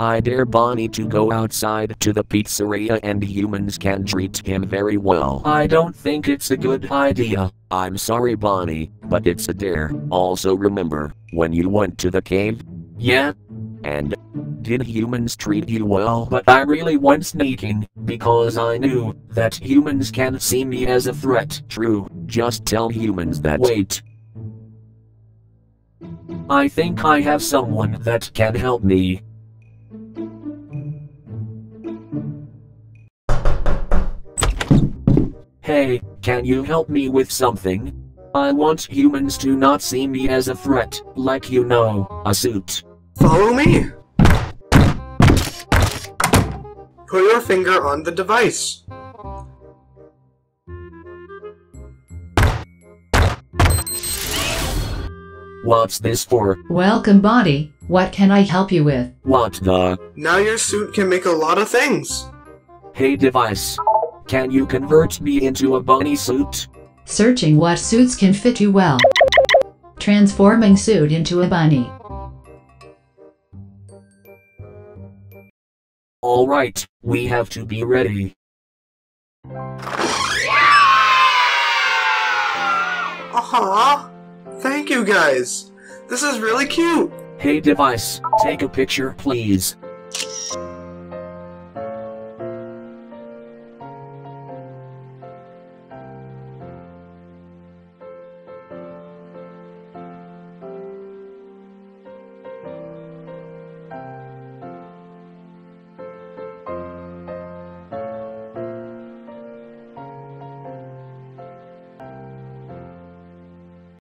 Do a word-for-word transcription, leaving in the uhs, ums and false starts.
I dare Bonnie to go outside to the pizzeria and humans can treat him very well. I don't think it's a good idea. I'm sorry Bonnie, but it's a dare. Also remember, when you went to the cave? Yeah. And? Did humans treat you well? But I really went sneaking, because I knew that humans can see me as a threat. True, just tell humans that. Wait. I think I have someone that can help me. Hey, can you help me with something? I want humans to not see me as a threat, like you know, a suit. Follow me! Put your finger on the device. What's this for? Welcome, Bonnie. What can I help you with? What the? Now your suit can make a lot of things. Hey, device. Can you convert me into a bunny suit? Searching what suits can fit you well. Transforming suit into a bunny. All right, we have to be ready. Aha! Thank you guys. This is really cute. Hey device, take a picture please.